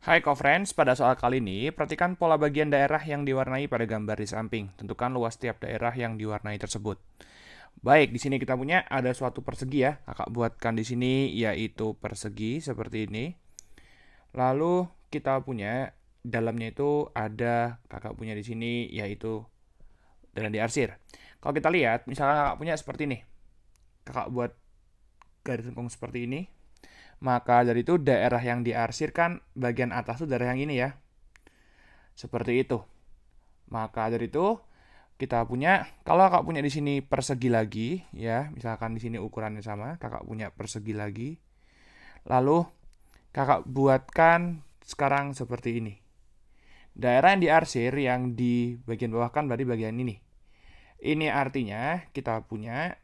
Hai co-friends, pada soal kali ini, perhatikan pola bagian daerah yang diwarnai pada gambar di samping. Tentukan luas setiap daerah yang diwarnai tersebut. Baik, di sini kita punya ada suatu persegi ya. Kakak buatkan di sini yaitu persegi seperti ini. Lalu kita punya dalamnya itu ada kakak punya di sini yaitu dan diarsir. Kalau kita lihat, misalkan kakak punya seperti ini. Kakak buat garis lengkung seperti ini. Maka dari itu daerah yang diarsirkan bagian atas itu daerah yang ini ya. Seperti itu. Maka dari itu kita punya, kalau kakak punya di sini persegi lagi ya, misalkan di sini ukurannya sama, kakak punya persegi lagi. Lalu kakak buatkan sekarang seperti ini. Daerah yang diarsir yang di bagian bawah kan berarti bagian ini. Ini artinya kita punya,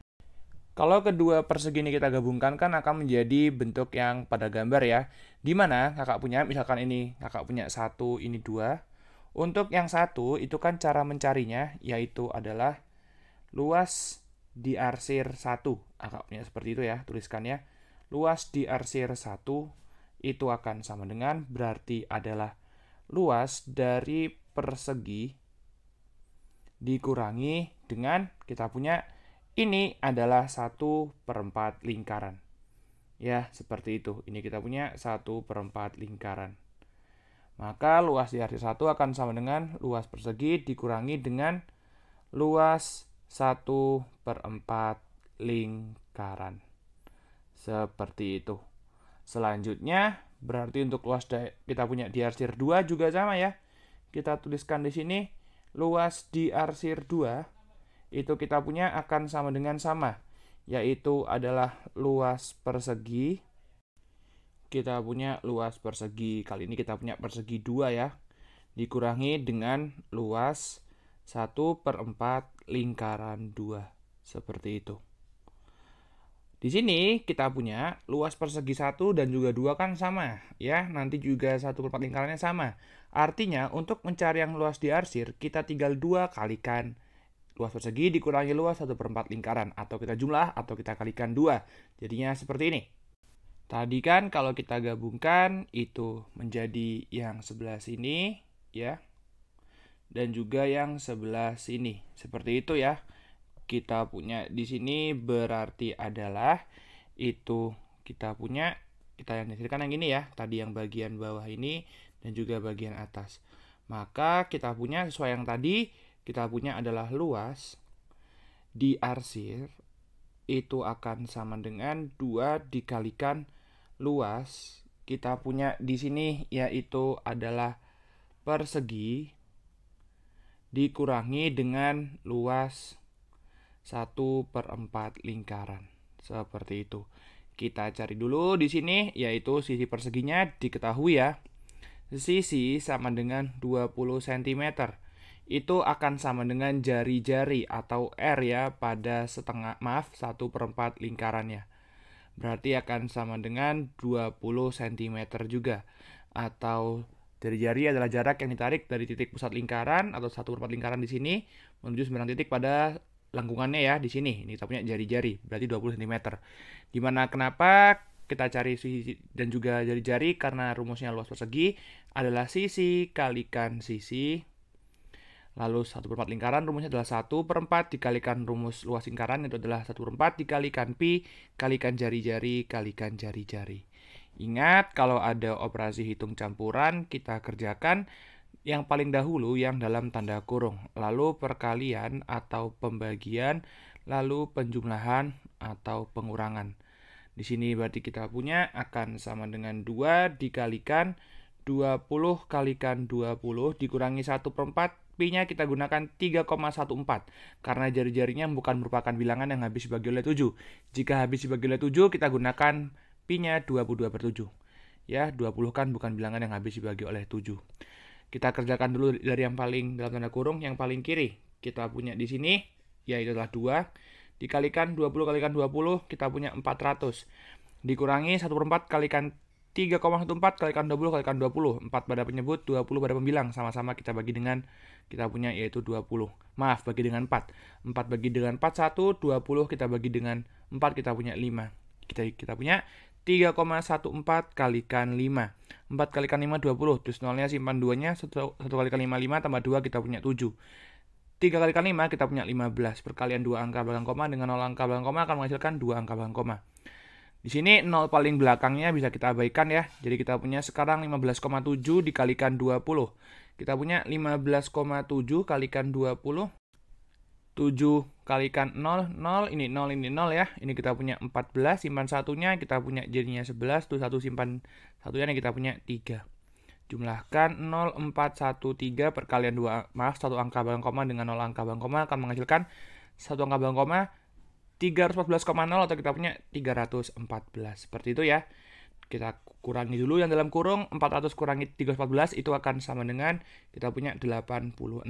kalau kedua persegi ini kita gabungkan kan akan menjadi bentuk yang pada gambar ya. Dimana kakak punya, misalkan ini kakak punya satu, ini dua. Untuk yang satu itu kan cara mencarinya yaitu adalah luas diarsir satu. Kakak punya seperti itu ya, tuliskannya. Luas diarsir satu itu akan sama dengan berarti adalah luas dari persegi dikurangi dengan kita punya ini adalah 1/4 lingkaran. Ya, seperti itu. Ini kita punya 1/4 lingkaran. Maka luas diarsir 1 akan sama dengan luas persegi dikurangi dengan luas 1/4 lingkaran. Seperti itu. Selanjutnya, berarti untuk luas kita punya diarsir 2 juga sama ya. Kita tuliskan di sini luas diarsir 2. Itu kita punya akan sama dengan sama, yaitu adalah luas persegi. Kita punya luas persegi, kali ini kita punya persegi 2 ya, dikurangi dengan luas 1/4 lingkaran 2, seperti itu. Di sini kita punya luas persegi 1 dan juga 2 kan sama ya, nanti juga 1/4 lingkarannya sama. Artinya untuk mencari yang luas diarsir, kita tinggal 2 kalikan luas persegi dikurangi luas 1/4 lingkaran. Atau kita jumlah atau kita kalikan 2. Jadinya seperti ini. Tadi kan kalau kita gabungkan itu menjadi yang sebelah sini ya. Dan juga yang sebelah sini. Seperti itu ya. Kita punya di sini berarti adalah itu kita punya. Kita yang dihasilkan yang ini ya. Tadi yang bagian bawah ini dan juga bagian atas. Maka kita punya sesuai yang tadi. Kita punya adalah luas diarsir itu akan sama dengan 2 dikalikan luas. Kita punya di sini yaitu adalah persegi dikurangi dengan luas 1/4 lingkaran. Seperti itu. Kita cari dulu di sini yaitu sisi perseginya diketahui ya. Sisi sama dengan 20 cm. Itu akan sama dengan jari-jari atau R ya pada 1/4 lingkarannya. Berarti akan sama dengan 20 cm juga. Atau jari-jari adalah jarak yang ditarik dari titik pusat lingkaran atau 1/4 lingkaran di sini menuju 9 titik pada lengkungannya ya di sini. Ini kita punya jari-jari, berarti 20 cm. Dimana kenapa kita cari sisi dan juga jari-jari? Karena rumusnya luas persegi adalah sisi kalikan sisi. Lalu 1/4 lingkaran rumusnya adalah 1/4 dikalikan rumus luas lingkaran itu adalah 1/4 dikalikan pi kalikan jari-jari kalikan jari-jari. Ingat kalau ada operasi hitung campuran kita kerjakan yang paling dahulu yang dalam tanda kurung. Lalu perkalian atau pembagian, lalu penjumlahan atau pengurangan. Di sini berarti kita punya akan sama dengan 2 dikalikan 20 kalikan 20 dikurangi 1/4. Pi-nya kita gunakan 3,14 karena jari-jarinya bukan merupakan bilangan yang habis dibagi oleh 7. Jika habis dibagi oleh 7, kita gunakan pi-nya 22/7. Ya, 20 kan bukan bilangan yang habis dibagi oleh 7. Kita kerjakan dulu dari yang paling dalam tanda kurung, yang paling kiri. Kita punya di sini, yaitu adalah 2. Dikalikan 20 kalikan 20, kita punya 400. Dikurangi 1/4 kalikan 3,14 kalikan 20 kalikan 20. 4 pada penyebut, 20 pada pembilang. Sama-sama kita bagi dengan, kita punya yaitu 20. Maaf, bagi dengan 4. 4 bagi dengan 4, 1. 20 kita bagi dengan 4, kita punya 5. Kita punya 3,14 kalikan 5. 4 kalikan 5 20, terus nolnya simpan 2-nya, 1 kalikan 5 5 tambah 2 kita punya 7. 3 kalikan 5 kita punya 15. Perkalian 2 angka belakang koma dengan 0 angka belakang koma akan menghasilkan 2 angka belakang koma. Di sini 0 paling belakangnya bisa kita abaikan ya. Jadi kita punya sekarang 15,7 dikalikan 20. Kita punya 15,7 kalikan 20. 7 kalikan 0, 0, ini 0, ini 0 ya. Ini kita punya 14, simpan satunya, kita punya jadinya 11, tuh 1 simpan satunya, ini kita punya 3. Jumlahkan 0, 4, 1, 3, perkalian 2, maaf, 1 angka belakang koma dengan 0 angka belakang koma akan menghasilkan 1 angka belakang koma 314,0 atau kita punya 314. Seperti itu ya. Kita kurangi dulu yang dalam kurung, 400 kurangi 314 itu akan sama dengan kita punya 86.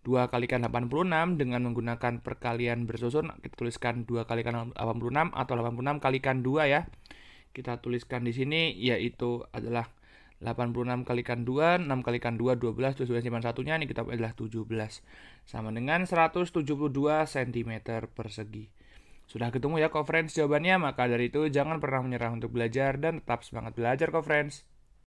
2 kalikan 86 dengan menggunakan perkalian bersusun, kita tuliskan 2 kalikan 86 atau 86 kalikan 2 ya. Kita tuliskan di sini yaitu adalah 86 kalikan 2, 6 kalikan 2, 12, terus simpan satunya, ini kita adalah 17. Sama dengan 172 cm persegi. Sudah ketemu ya, co-friends, jawabannya. Maka dari itu, jangan pernah menyerah untuk belajar dan tetap semangat belajar, co-friends.